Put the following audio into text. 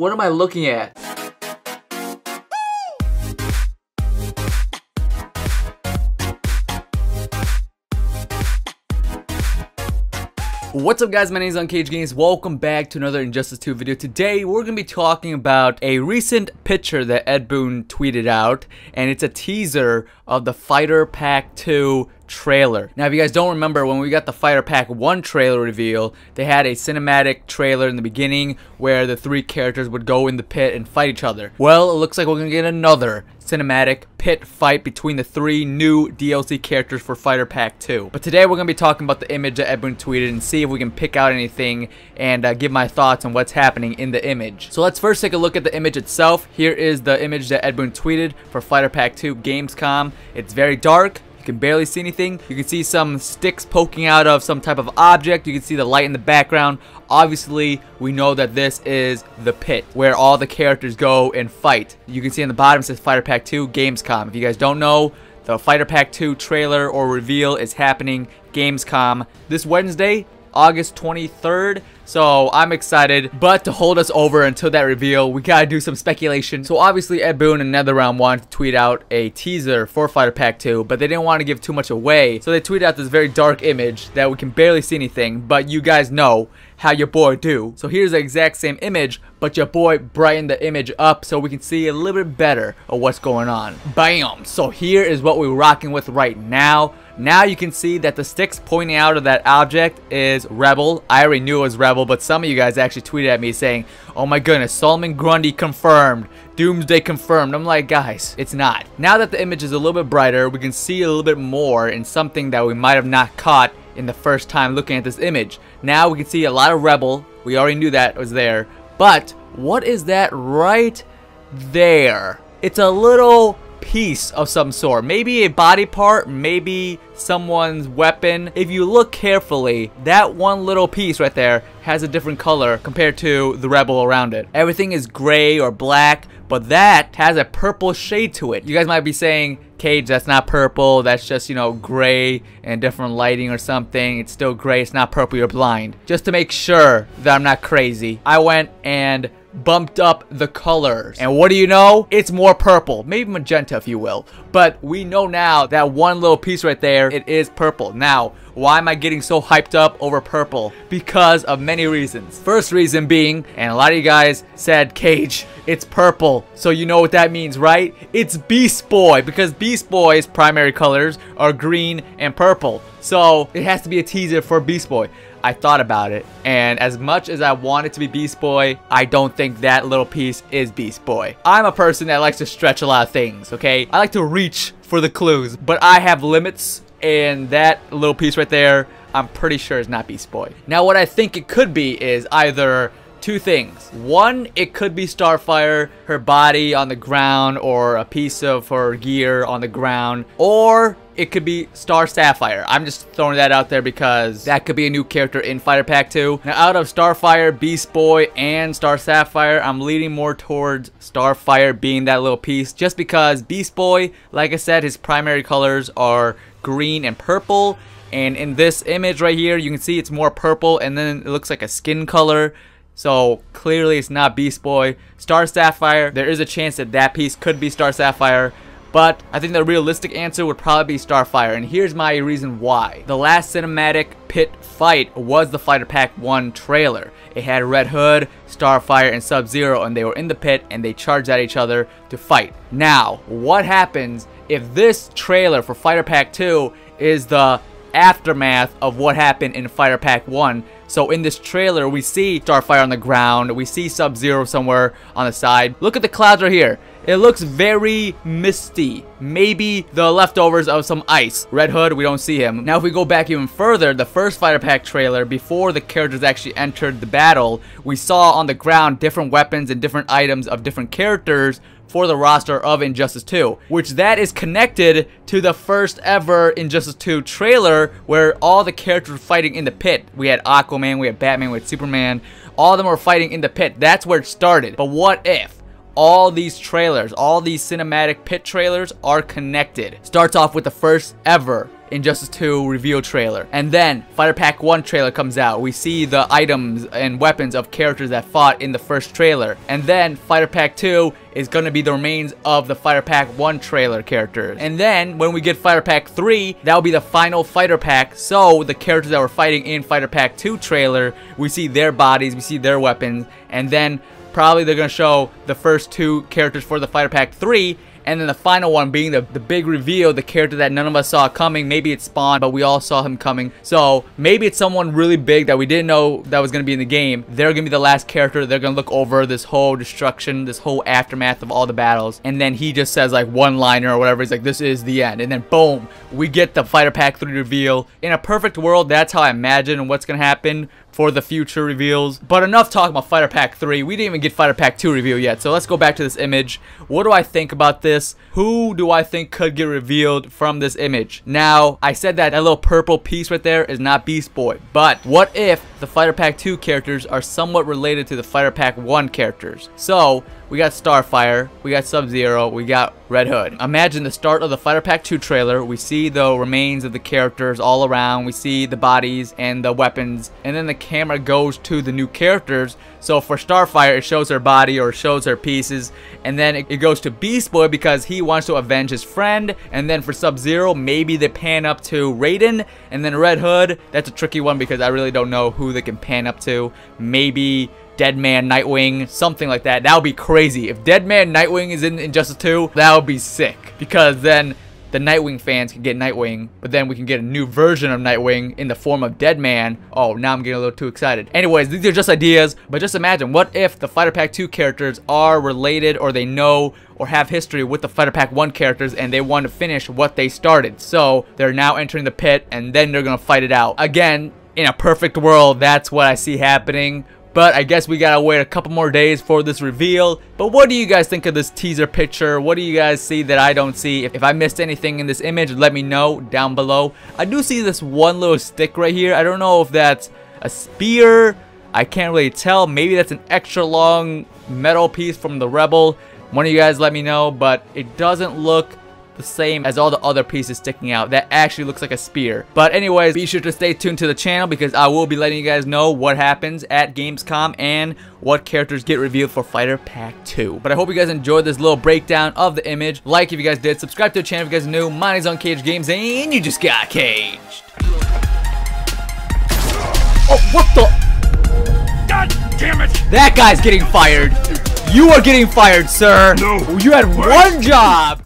What am I looking at? What's up guys, my name is unCAGEDgamez. Welcome back to another Injustice 2 video. Today we're going to be talking about a recent picture that Ed Boon tweeted out, and it's a teaser of the Fighter Pack 2 trailer. Now if you guys don't remember, when we got the Fighter Pack 1 trailer reveal, they had a cinematic trailer in the beginning where the three characters would go in the pit and fight each other. Well, it looks like we're gonna get another cinematic pit fight between the three new DLC characters for Fighter Pack 2. But today we're gonna be talking about the image that Ed Boon tweeted and see if we can pick out anything and give my thoughts on what's happening in the image. So let's first take a look at the image itself. Here is the image that Ed Boon tweeted for Fighter Pack 2 Gamescom. It's very dark. You can barely see anything. You can see some sticks poking out of some type of object. You can see the light in the background. Obviously, we know that this is the pit where all the characters go and fight. You can see on the bottom it says Fighter Pack 2 Gamescom. If you guys don't know, the Fighter Pack 2 trailer or reveal is happening Gamescom this Wednesday, August 23rd. So I'm excited, but to hold us over until that reveal, we gotta do some speculation. So obviously Ed Boon and NetherRealm wanted to tweet out a teaser for Fighter Pack 2, but they didn't want to give too much away, so they tweeted out this very dark image that we can barely see anything, but you guys know how your boy do. So here's the exact same image, but your boy brightened the image up so we can see a little bit better of what's going on. Bam! So here is what we're rocking with right now. Now you can see that the sticks pointing out of that object is Rebel. I already knew it was Rebel, but some of you guys actually tweeted at me saying, oh my goodness, Solomon Grundy confirmed, Doomsday confirmed. I'm like, guys, it's not. Now that the image is a little bit brighter, we can see a little bit more in something that we might have not caught in the first time looking at this image. Now we can see a lot of Rebel. We already knew that was there, but what is that right there? It's a little piece of some sort, maybe a body part, maybe someone's weapon. If you look carefully, that one little piece right there has a different color compared to the Rebel around it. Everything is gray or black, but that has a purple shade to it. You guys might be saying, Cage, that's not purple, that's just, you know, gray and different lighting or something. It's still gray, it's not purple, you're blind. Just to make sure that I'm not crazy, I went and bumped up the colors, and what do you know, it's more purple, maybe magenta if you will, but we know now that one little piece right there, it is purple. Now why am I getting so hyped up over purple? Because of many reasons. First reason being, and a lot of you guys said, Cage, it's purple, so you know what that means, right? It's Beast Boy, because Beast Boy's primary colors are green and purple, so it has to be a teaser for Beast Boy. I thought about it, and as much as I want it to be Beast Boy, I don't think that little piece is Beast Boy. I'm a person that likes to stretch a lot of things, okay? I like to reach for the clues, but I have limits, and that little piece right there, I'm pretty sure is not Beast Boy. Now, what I think it could be is either two things. One, it could be Starfire, her body on the ground, or a piece of her gear on the ground, or it could be Star Sapphire. I'm just throwing that out there because that could be a new character in Fighter Pack 2. Now, out of Starfire, Beast Boy, and Star Sapphire, I'm leaning more towards Starfire being that little piece, just because Beast Boy, like I said, his primary colors are green and purple, and in this image right here, you can see it's more purple, and then it looks like a skin color. So clearly it's not Beast Boy. Star Sapphire, there is a chance that that piece could be Star Sapphire, but I think the realistic answer would probably be Starfire, and here's my reason why. The last cinematic pit fight was the Fighter Pack 1 trailer. It had Red Hood, Starfire, and Sub-Zero, and they were in the pit, and they charged at each other to fight. Now, what happens if this trailer for Fighter Pack 2 is the aftermath of what happened in Fighter Pack 1? So in this trailer, we see Starfire on the ground, we see Sub-Zero somewhere on the side. Look at the clouds right here. It looks very misty, maybe the leftovers of some ice. Red Hood, we don't see him. Now if we go back even further, the first Fighter Pack trailer, before the characters actually entered the battle, we saw on the ground different weapons and different items of different characters for the roster of Injustice 2, which that is connected to the first ever Injustice 2 trailer where all the characters were fighting in the pit. We had Aquaman, we had Batman, we had Superman, all of them were fighting in the pit. That's where it started. But what if all these trailers, all these cinematic pit trailers are connected? Starts off with the first ever Injustice 2 reveal trailer. And then Fighter Pack 1 trailer comes out. We see the items and weapons of characters that fought in the first trailer. And then Fighter Pack 2 is going to be the remains of the Fighter Pack 1 trailer characters. And then when we get Fighter Pack 3, that'll be the final Fighter Pack. So the characters that were fighting in Fighter Pack 2 trailer, we see their bodies, we see their weapons, and then probably they're going to show the first two characters for the Fighter Pack 3, and then the final one being the big reveal, the character that none of us saw coming. Maybe it's Spawn, but we all saw him coming. So maybe it's someone really big that we didn't know that was going to be in the game. They're going to be the last character. They're going to look over this whole destruction, this whole aftermath of all the battles. And then he just says like one-liner or whatever. He's like, this is the end. And then boom, we get the Fighter Pack 3 reveal. In a perfect world, that's how I imagine what's going to happen for the future reveals. But enough talking about Fighter Pack 3. We didn't even get Fighter Pack 2 reveal yet. So let's go back to this image. What do I think about this? Who do I think could get revealed from this image? Now, I said that that little purple piece right there is not Beast Boy. But what if the Fighter Pack 2 characters are somewhat related to the Fighter Pack 1 characters? So we got Starfire, we got Sub-Zero, we got Red Hood. Imagine the start of the Fighter Pack 2 trailer. We see the remains of the characters all around. We see the bodies and the weapons. And then the camera goes to the new characters. So for Starfire, it shows her body or shows her pieces. And then it goes to Beast Boy because he wants to avenge his friend. And then for Sub-Zero, maybe they pan up to Raiden. And then Red Hood, that's a tricky one because I really don't know who they can pan up to. Maybe Deadman, Nightwing, something like that. That would be crazy. If Deadman, Nightwing is in Injustice 2, that would be sick. Because then the Nightwing fans can get Nightwing, but then we can get a new version of Nightwing in the form of Deadman. Oh, now I'm getting a little too excited. Anyways, these are just ideas, but just imagine, what if the Fighter Pack 2 characters are related or they know or have history with the Fighter Pack 1 characters and they want to finish what they started. So they're now entering the pit and then they're going to fight it out. Again, in a perfect world, that's what I see happening. But I guess we gotta wait a couple more days for this reveal. But what do you guys think of this teaser picture? What do you guys see that I don't see? If I missed anything in this image, let me know down below. I do see this one little stick right here. I don't know if that's a spear. I can't really tell. Maybe that's an extra long metal piece from the Rebel. One of you guys let me know. But it doesn't look the same as all the other pieces sticking out. That actually looks like a spear. But anyways, be sure to stay tuned to the channel because I will be letting you guys know what happens at Gamescom and what characters get revealed for Fighter Pack 2. But I hope you guys enjoyed this little breakdown of the image. Like if you guys did, subscribe to the channel if you guys are new. My name's unCAGEDgamez and you just got caged. Oh, what the? God damn it! That guy's getting fired. You are getting fired, sir. No. You had one job.